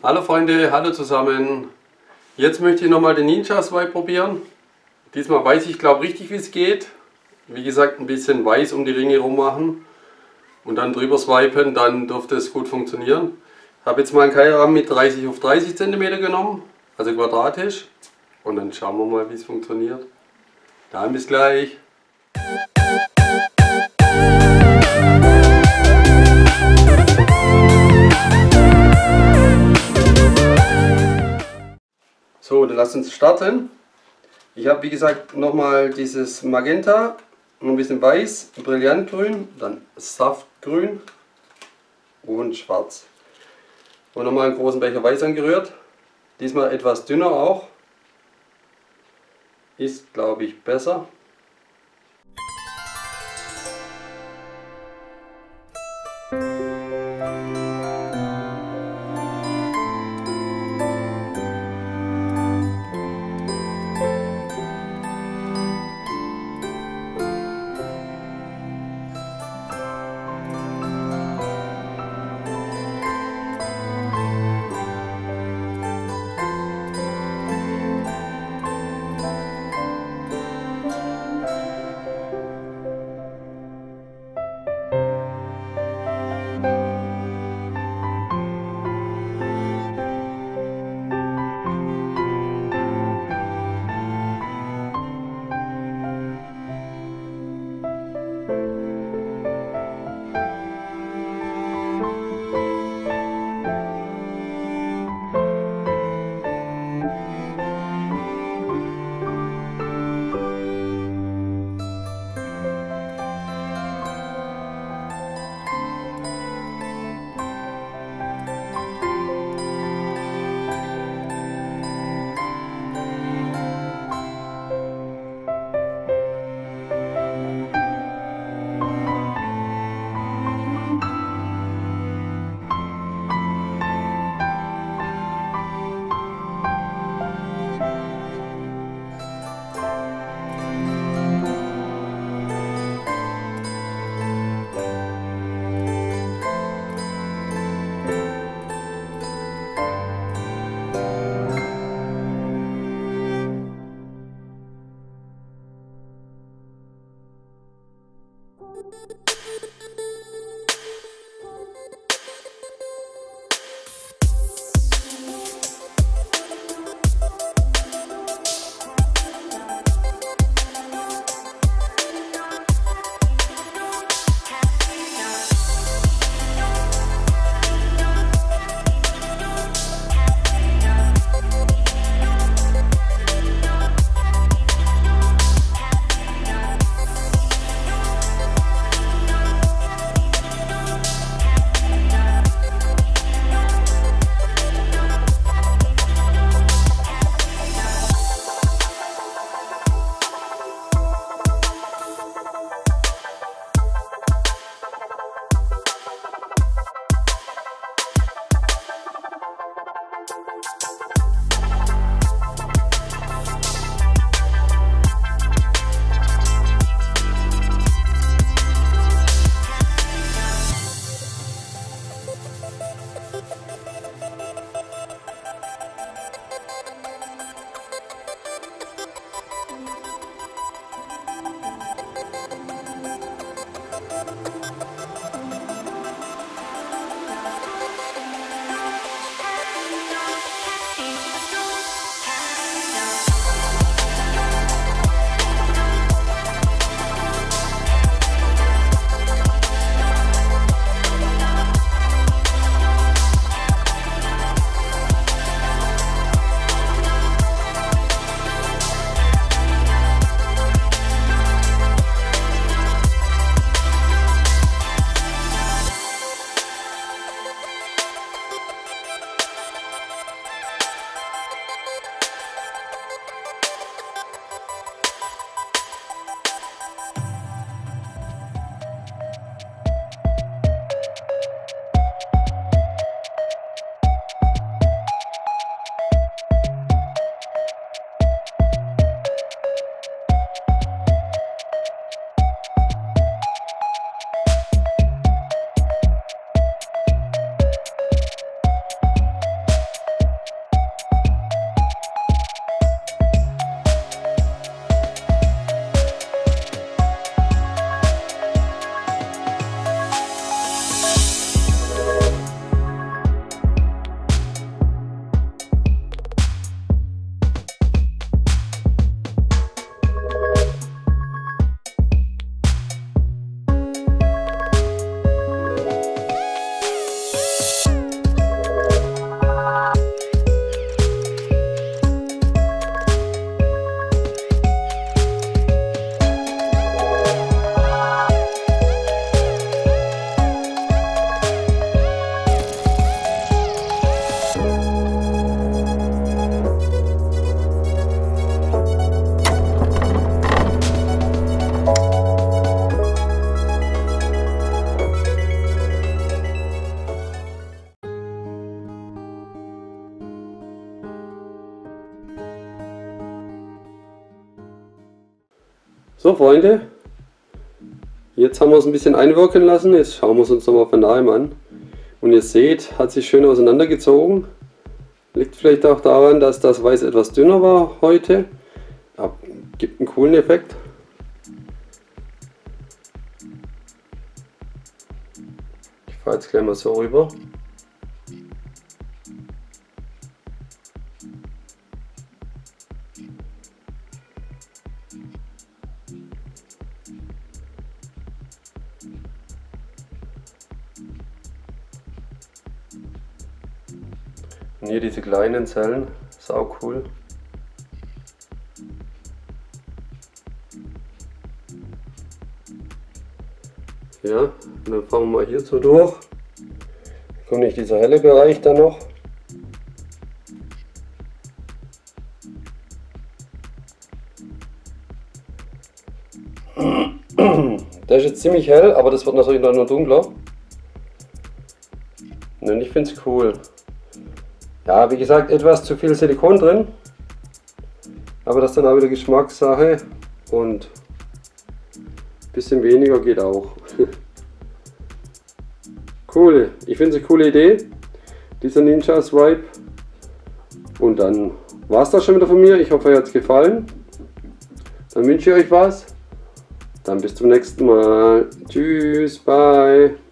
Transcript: Hallo Freunde, hallo zusammen. Jetzt möchte ich nochmal den Ninja Swipe probieren. Diesmal weiß ich glaube richtig wie es geht. Wie gesagt, ein bisschen weiß um die Ringe rum machen und dann drüber swipen, dann dürfte es gut funktionieren. Ich habe jetzt mal einen Keilrahmen mit 30 auf 30 cm genommen, also quadratisch. Und dann schauen wir mal, wie es funktioniert. Dann bis gleich. So, dann lasst uns starten. Ich habe wie gesagt nochmal dieses Magenta, ein bisschen Weiß, Brillantgrün, dann Saftgrün und Schwarz. Und nochmal einen großen Becher Weiß angerührt. Diesmal etwas dünner auch. Ist glaube ich besser. So Freunde, jetzt haben wir es ein bisschen einwirken lassen, jetzt schauen wir es uns nochmal von nahem an. Und ihr seht, hat sich schön auseinandergezogen. Liegt vielleicht auch daran, dass das Weiß etwas dünner war heute. Ja, gibt einen coolen Effekt. Ich fahre jetzt gleich mal so rüber. Und hier diese kleinen Zellen, sau cool. Ja, dann fahren wir mal hier so durch. Da kommt nicht dieser helle Bereich dann noch. Der ist jetzt ziemlich hell, aber das wird natürlich noch dunkler. Und ich finde es cool. Ja, wie gesagt, etwas zu viel Silikon drin, aber das ist dann auch wieder Geschmackssache und ein bisschen weniger geht auch. Cool, ich finde es eine coole Idee, dieser Ninja Swipe. Und dann war es das schon wieder von mir. Ich hoffe, euch hat es gefallen. Dann wünsche ich euch was. Dann bis zum nächsten Mal. Tschüss, bye.